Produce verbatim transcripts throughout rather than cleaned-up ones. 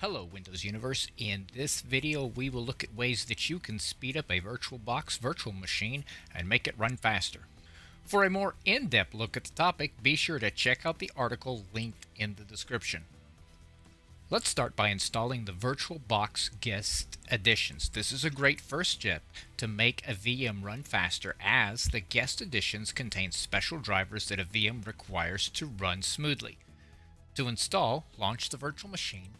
Hello Windows Universe. In this video we will look at ways that you can speed up a VirtualBox virtual machine and make it run faster. For a more in-depth look at the topic, be sure to check out the article linked in the description. Let's start by installing the VirtualBox Guest Editions. This is a great first step to make a V M run faster, as the Guest Editions contain special drivers that a V M requires to run smoothly. To install, launch the virtual machine.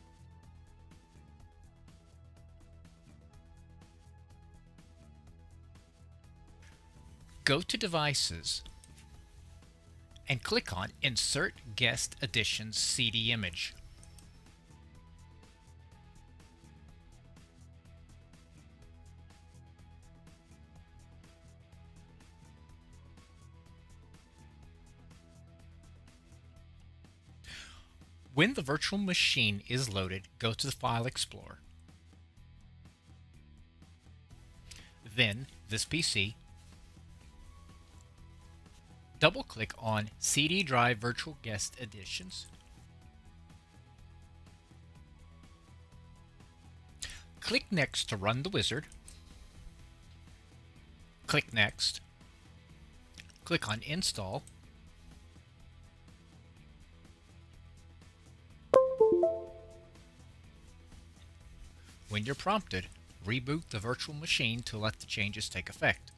Go to Devices and click on Insert Guest Editions C D Image. When the virtual machine is loaded, go to the File Explorer. Then, this P C, double-click on C D Drive Virtual Guest Editions. Click Next to run the wizard. Click Next. Click on Install. When you're prompted, reboot the virtual machine to let the changes take effect.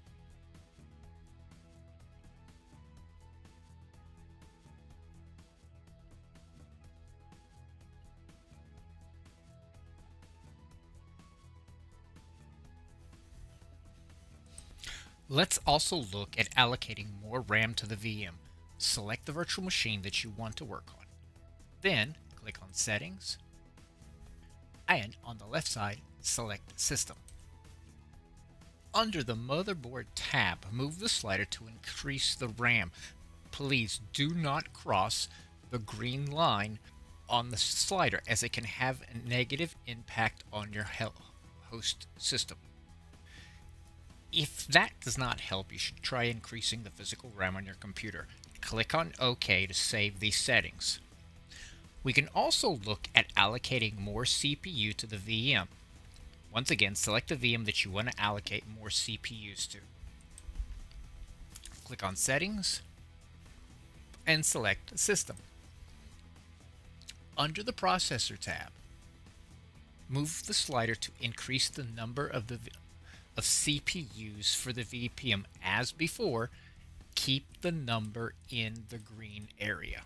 Let's also look at allocating more RAM to the V M. Select the virtual machine that you want to work on. Then, click on Settings, and on the left side, select System. Under the Motherboard tab, move the slider to increase the RAM. Please do not cross the green line on the slider, as it can have a negative impact on your host system. If that does not help, you should try increasing the physical RAM on your computer. Click on OK to save these settings. We can also look at allocating more C P U to the V M. Once again, select the V M that you want to allocate more C P Us to. Click on Settings and select System. Under the Processor tab, move the slider to increase the number of the Of C P Us for the V M. As before, keep the number in the green area.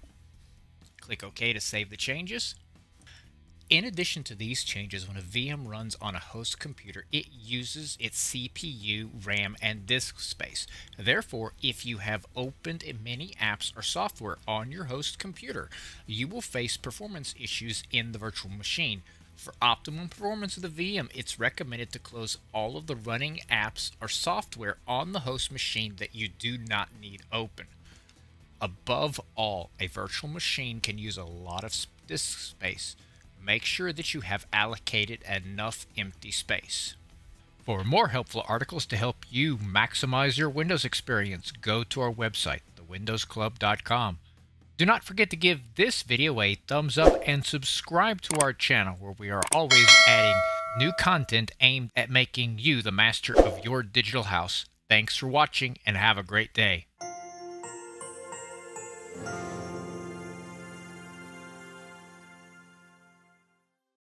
Click OK to save the changes. In addition to these changes, when a V M runs on a host computer, it uses its C P U, RAM, and disk space. Therefore, if you have opened many apps or software on your host computer, you will face performance issues in the virtual machine. For optimum performance of the V M, it's recommended to close all of the running apps or software on the host machine that you do not need open. Above all, a virtual machine can use a lot of disk space. Make sure that you have allocated enough empty space. For more helpful articles to help you maximize your Windows experience, go to our website, the windows club dot com. Do not forget to give this video a thumbs up and subscribe to our channel, where we are always adding new content aimed at making you the master of your digital house. Thanks for watching and have a great day.